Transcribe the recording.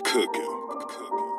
cooking.